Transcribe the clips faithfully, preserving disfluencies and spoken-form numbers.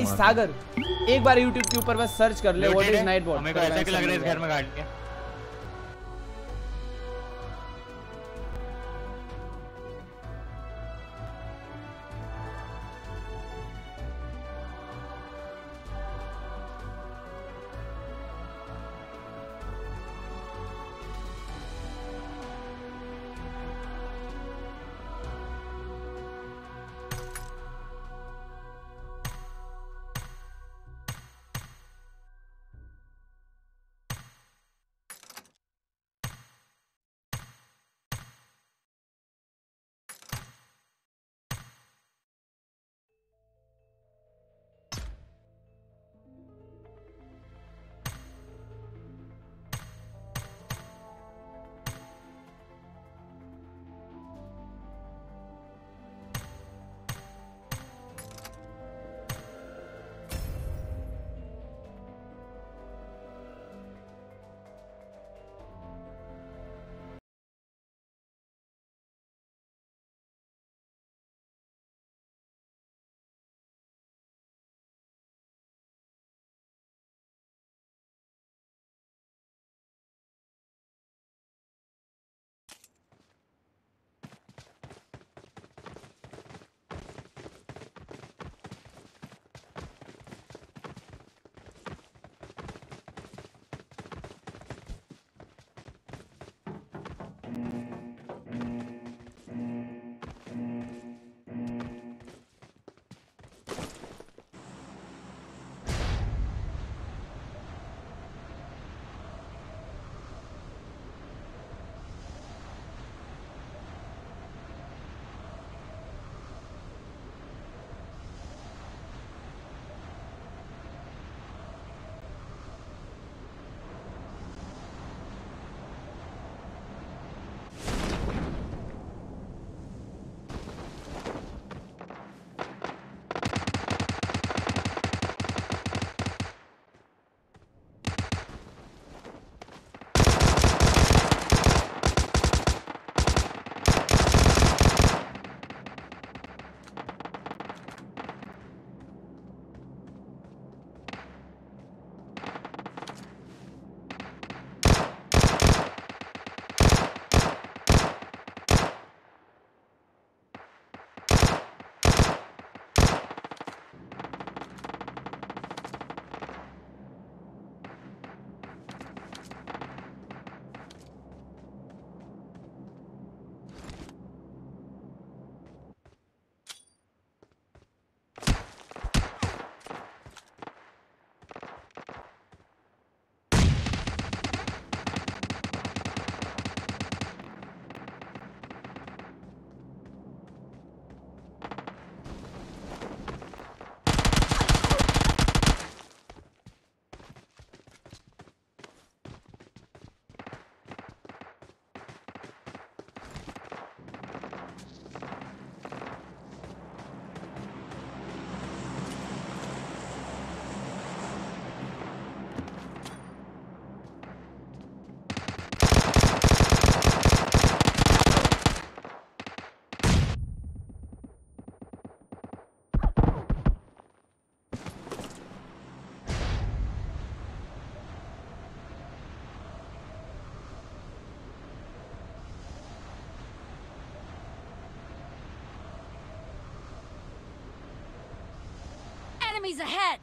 भाई सागर, एक बार यूट्यूब के ऊपर बस सर्च कर ले व्हाट इज नाइट वॉच। मेरे को ऐसा कि लग रहा है इस घर में गार्ड है। Enemies ahead!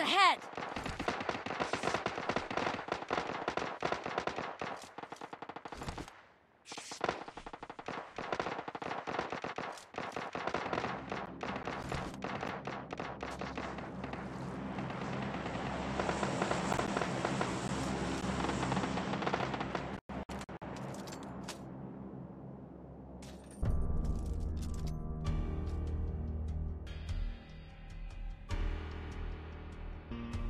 ahead! Thank you.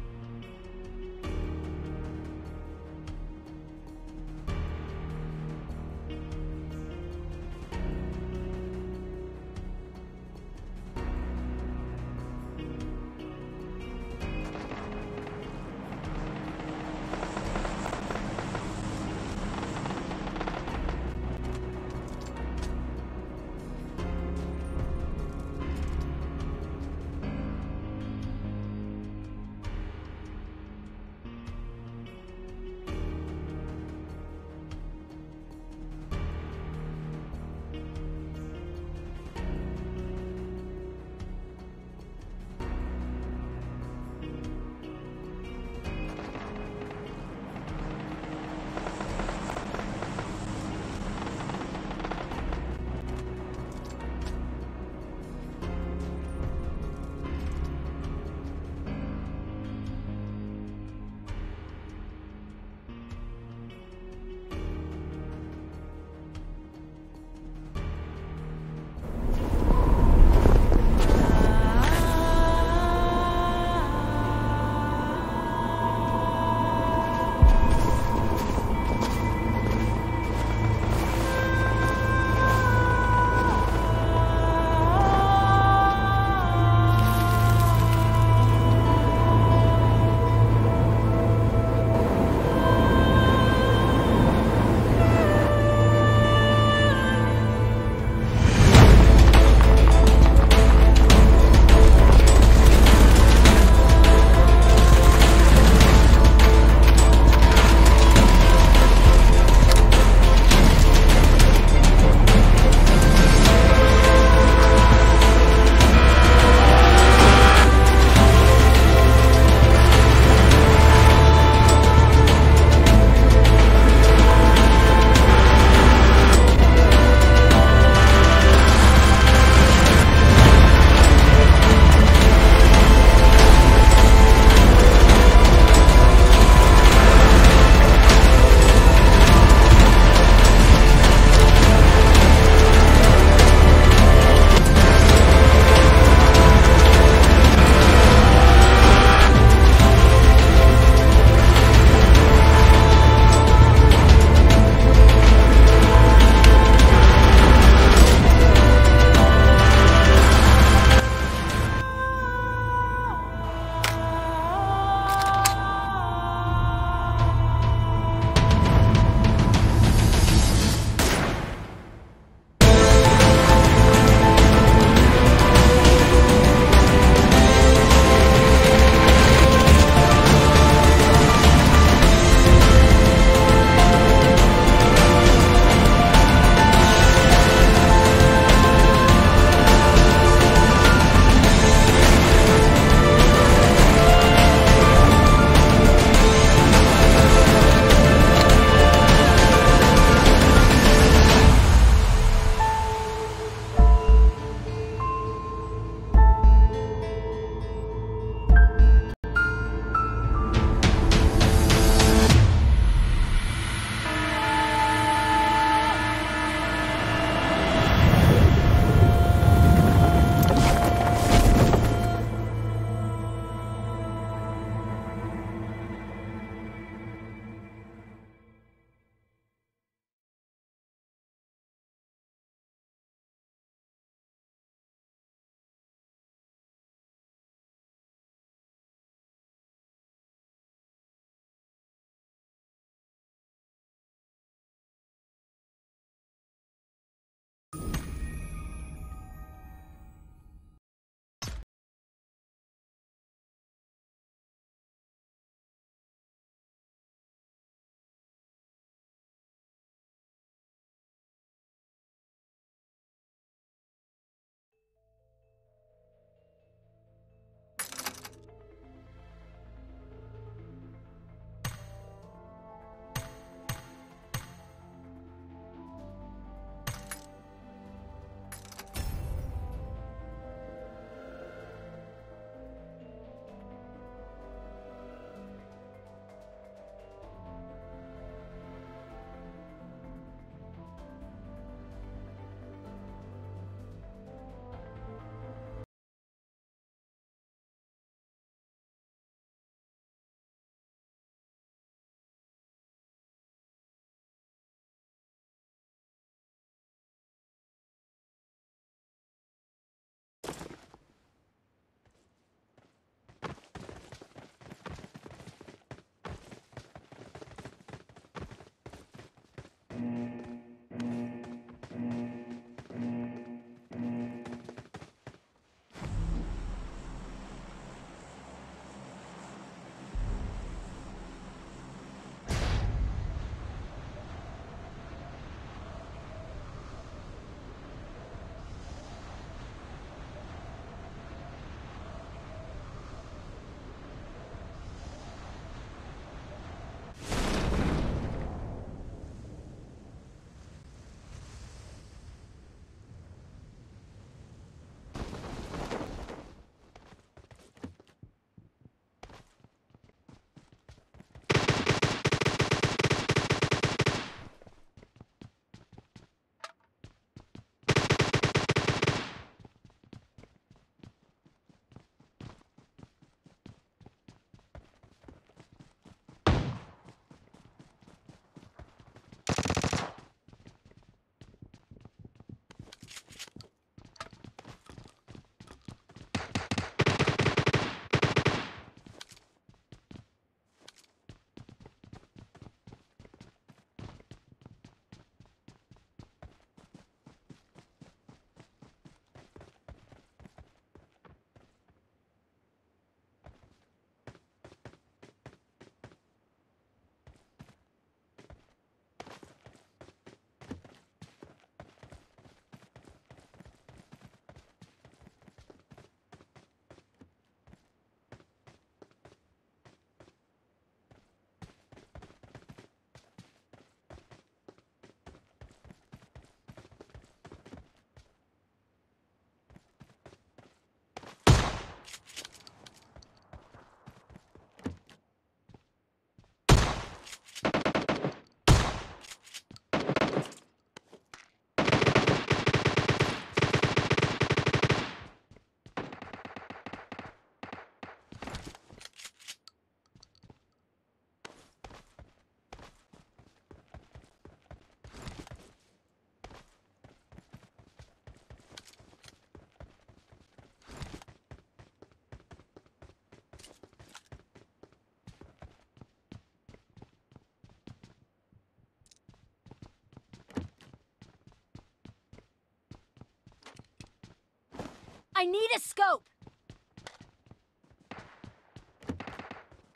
I need a scope.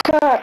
Cut.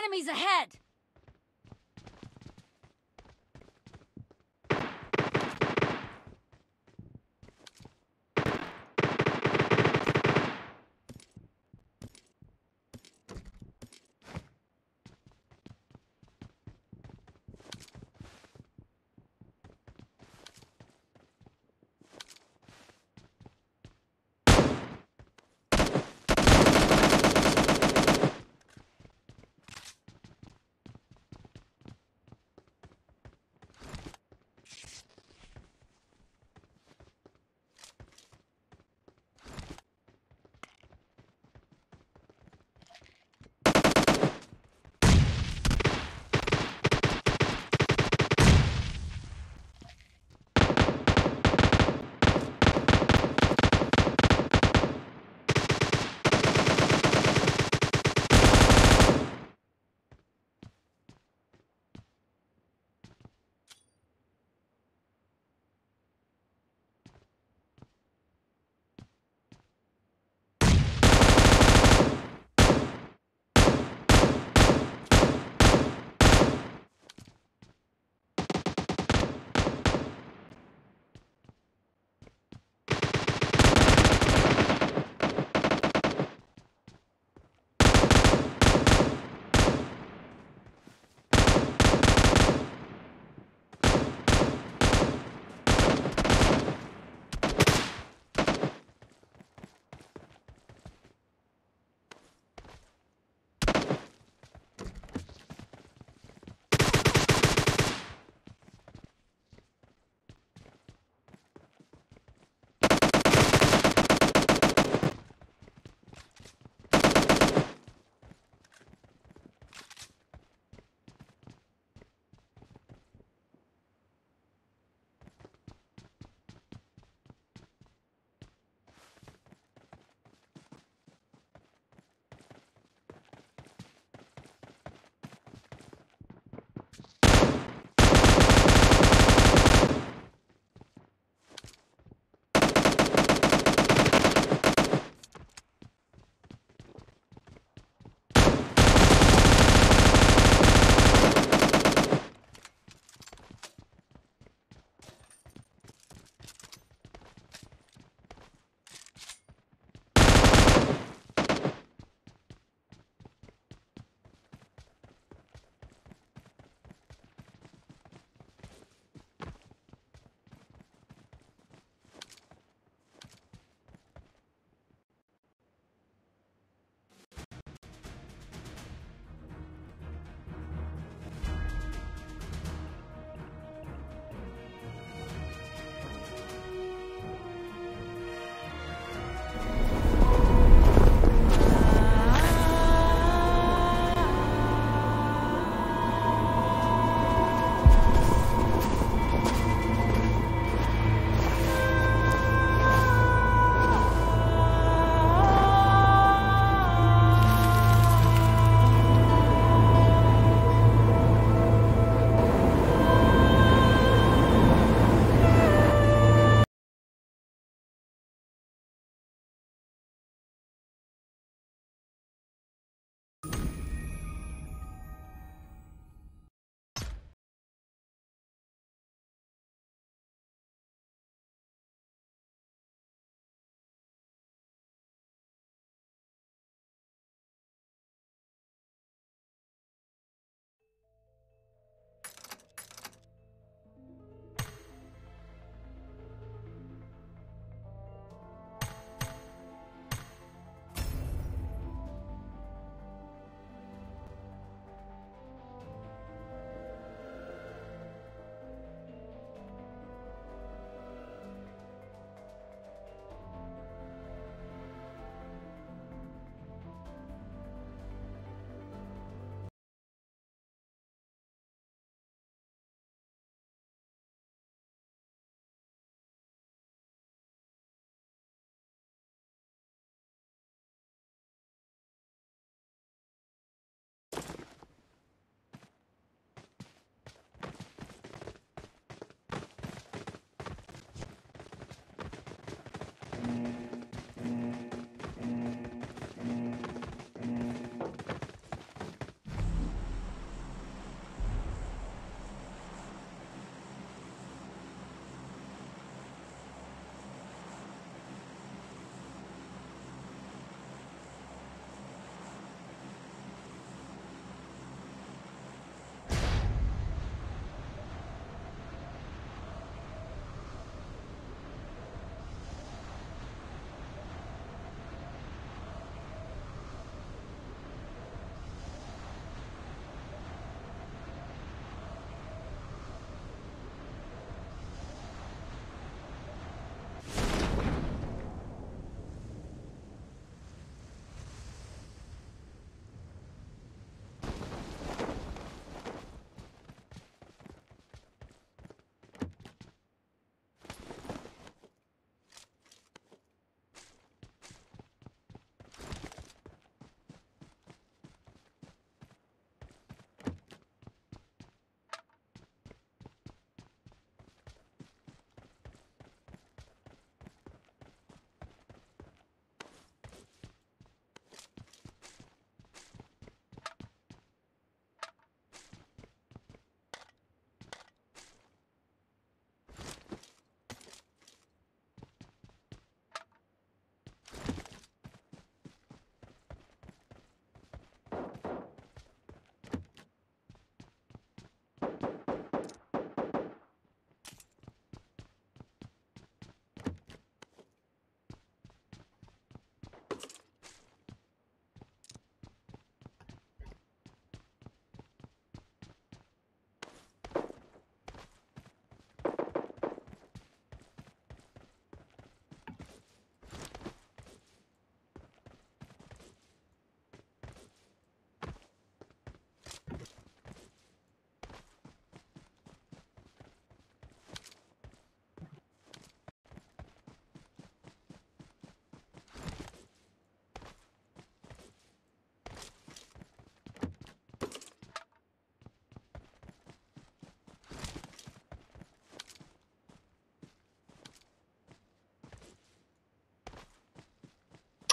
Enemies ahead!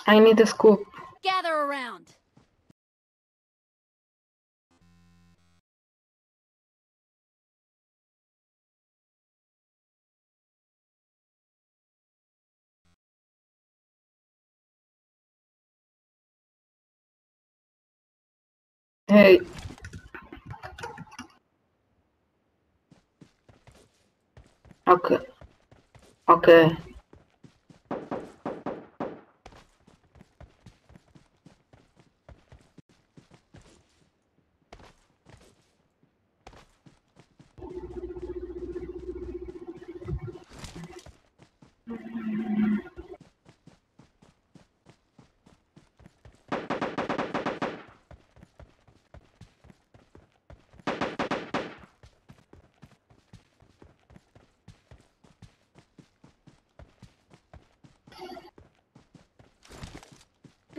I need a scoop. Gather around. Hey. Okay. Okay.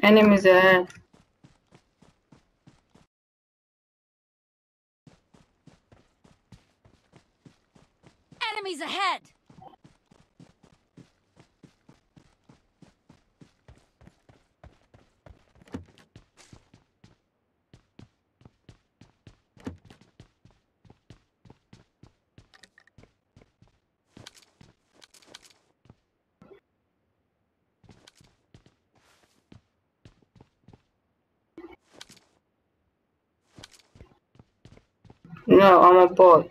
Enemies ahead. Enemies ahead. No, I'm a bot.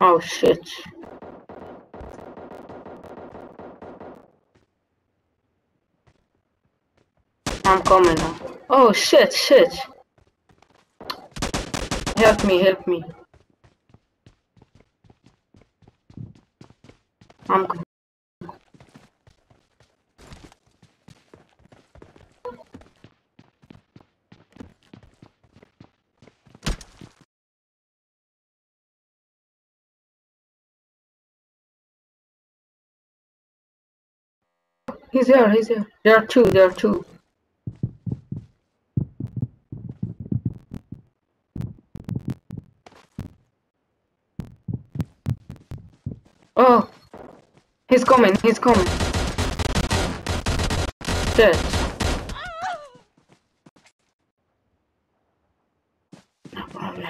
Oh shit. I'm coming now. Oh shit, shit. Help me, help me. I'm coming. He's there, he's there. There are two, there are two. Oh! He's coming, he's coming. Dead. No problem.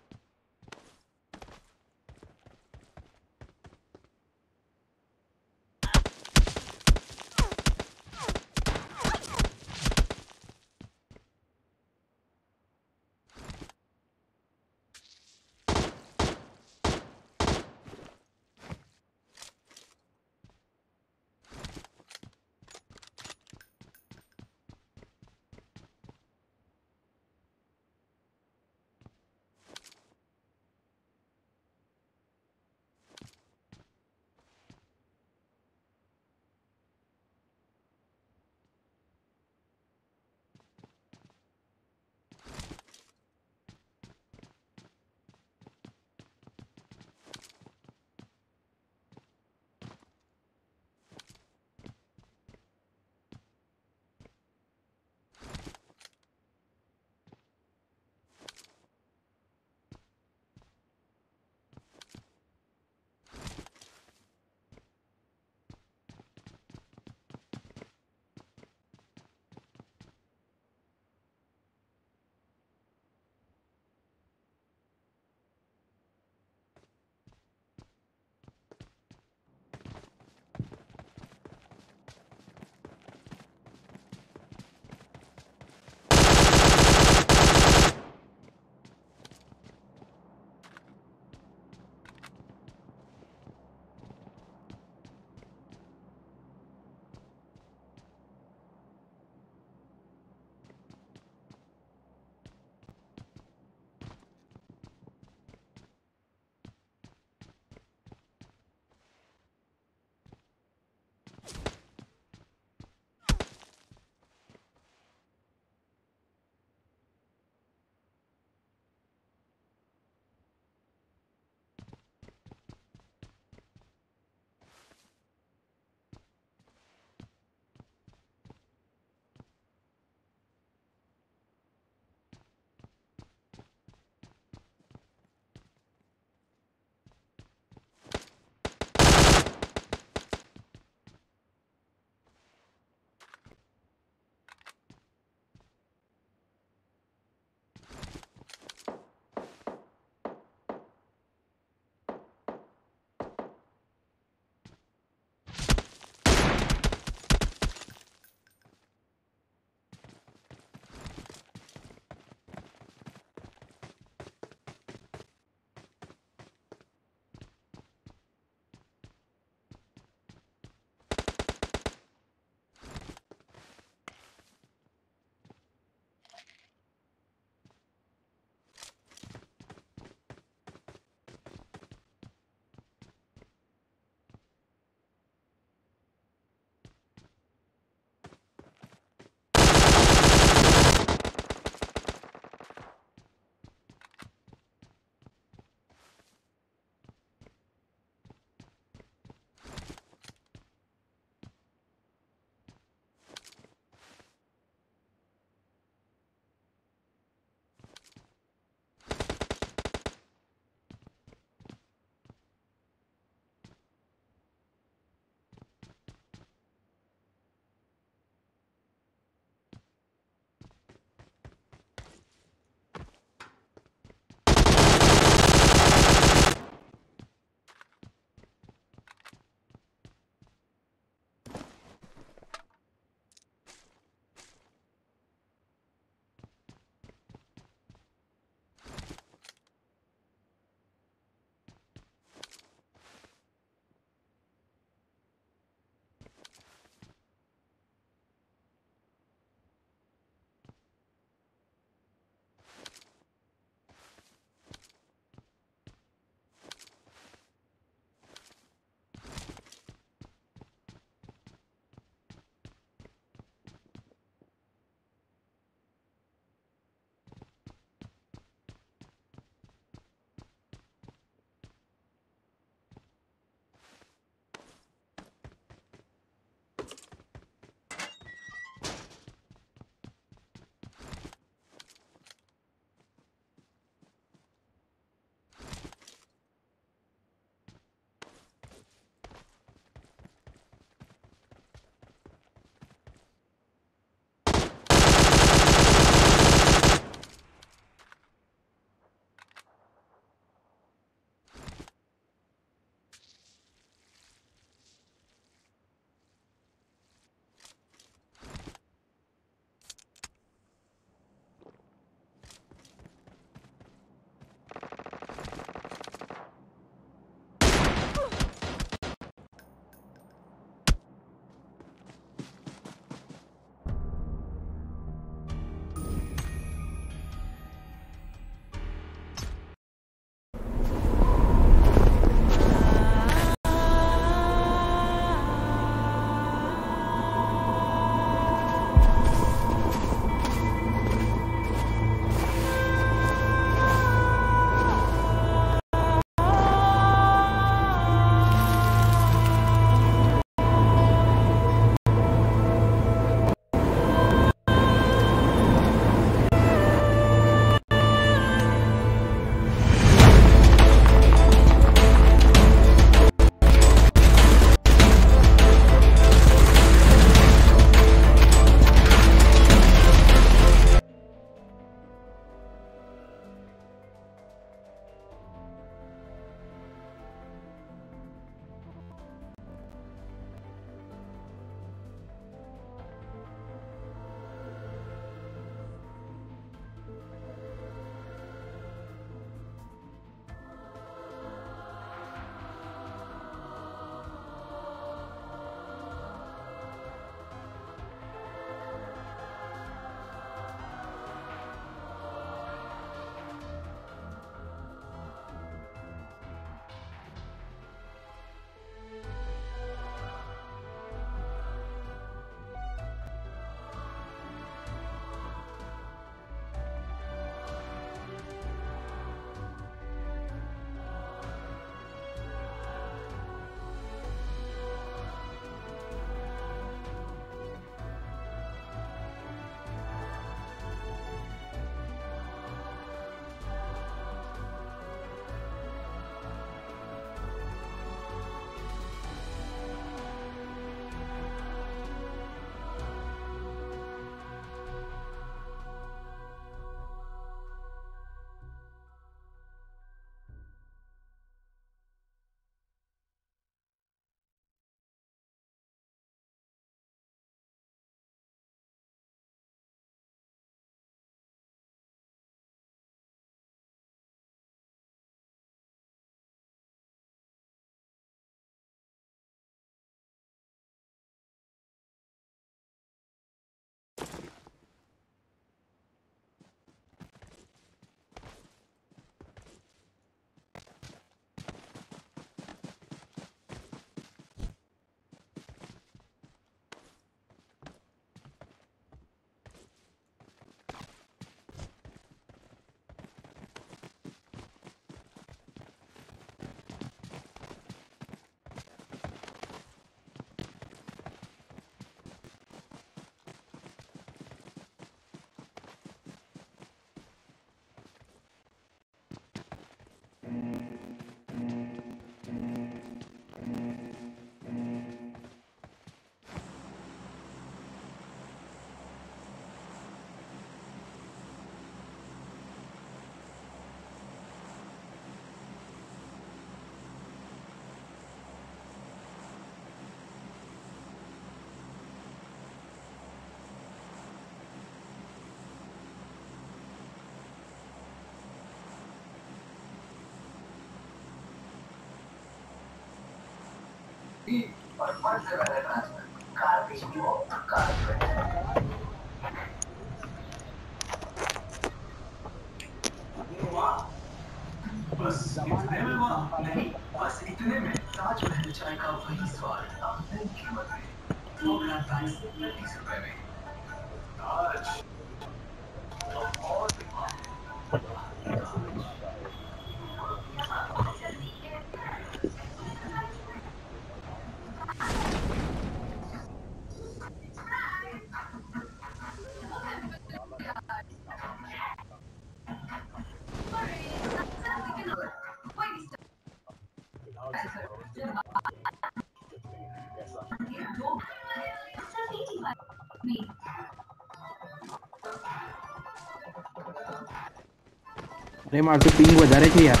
अरे मार तो ping बजा रहे थे यार।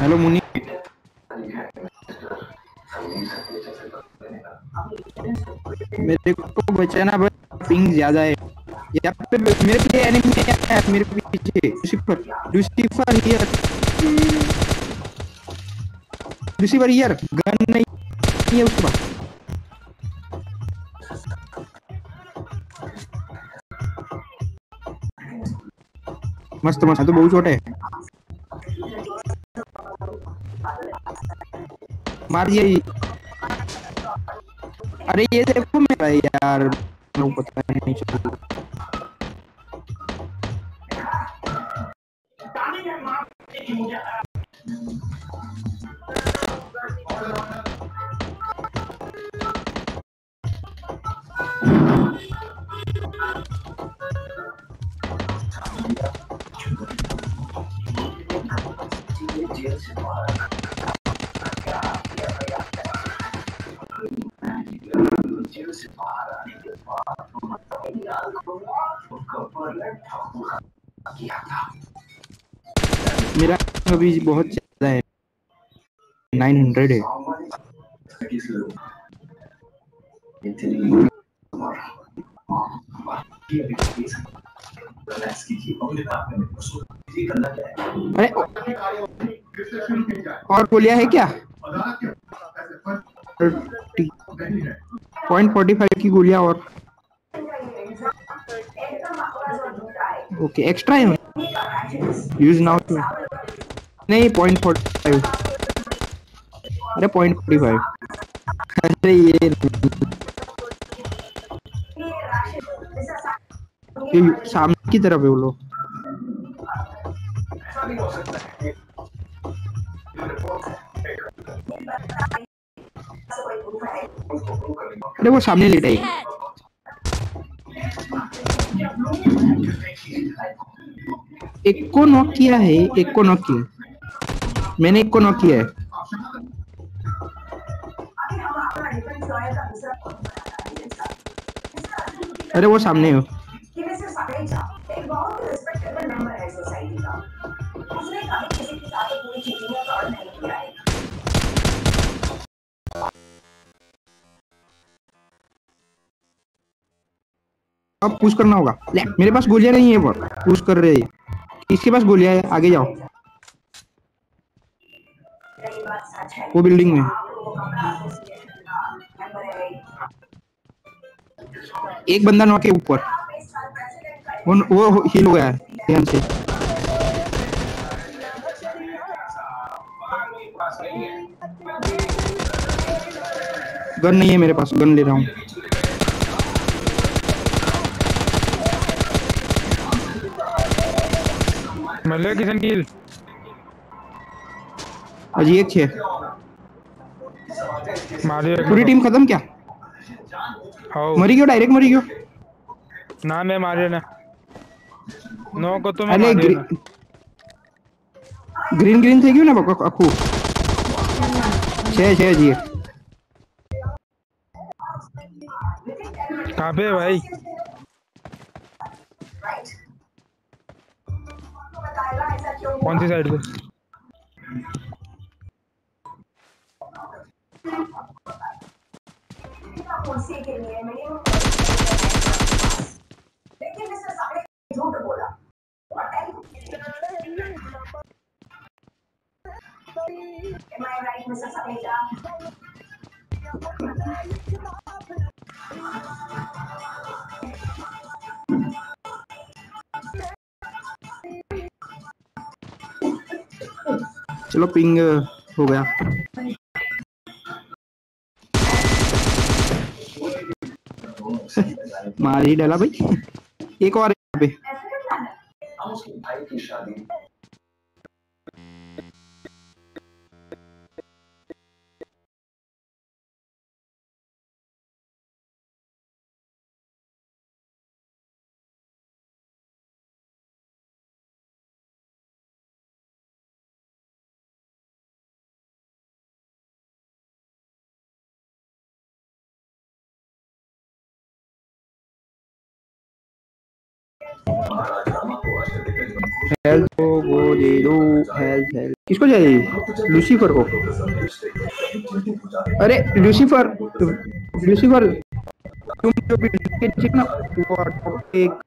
Hello मुनी, मेरे को बचाना, बस पिंग ज्यादा है यहाँ पे। मेरे पे एनिमी है, मेरे पीछे Lucifer, Lucifer here, Lucifer here. Gun नहीं है उसके पास। मस्त मस्त तो बहुत छोटे मार दिया। अरे ये देखो मेरा यार, पता नहीं मेरा अभी बहुत ज्यादा है, नौ सौ है। अरे और गोलियां है क्या? पॉइंट फोर्टी फाइव की गोलियां और ओके एक्स्ट्रा है। यूज नाउ टू नहीं पॉइंट फोर्टी फाइव। अरे पॉइंट फोर्टी फाइव अरे ये सामने की तरफ है वो लोग। अरे वो सामने लेटा है। एक को नॉक किया है, एक को नॉक किया मैंने, एक को नॉक किया है। अरे वो सामने हो। अब पुश करना होगा। मेरे पास गोलियां नहीं है, पर पुश कर रहे हैं। इसके पास गोलियां है, आगे जाओ वो बिल्डिंग में। एक बंदा नॉक के ऊपर, वो वो हिल हो गया है ध्यान से। गन नहीं है मेरे पास, गन ले रहा हूँ। मले किसन कील अजी एक छे मारे। पूरी टीम खत्म क्या? हां मरी क्यों? डायरेक्ट मरी क्यों? ना मैं मारे ना नो को तो मैं मारे। ग्री... ग्रीन ग्रीन थे क्यों ना बको अखू छे छे जी। कहां पे भाई? कौन सी साइड पे? लेकिन झूठ बोला। bersepeda. चलो पिंग हो गया। मार ही डाला भाई। एक और यहाँ पे भाई की शादी। हेल्थ को वो दे दो, हेल्थ हेल्थ किसको चाहिए? लूसीफर को। अरे लूसीफर लूसीफर तुम जो भी किट ना वो एक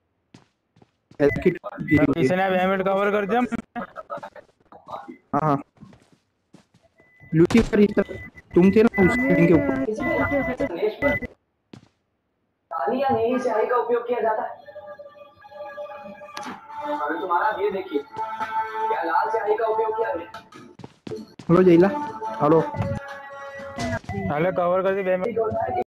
हेल्थ किट किसी ने हेलमेट कवर कर दिया। हां लूसीफर इस तुम थे ना उसके ऊपर ताली या नई चाय का उपयोग किया जाता है। अभी तुम्हारा ये देखिए क्या लाल चाय का उपयोग किया है। हेलो जयला हेलो हेलो कवर कर दे।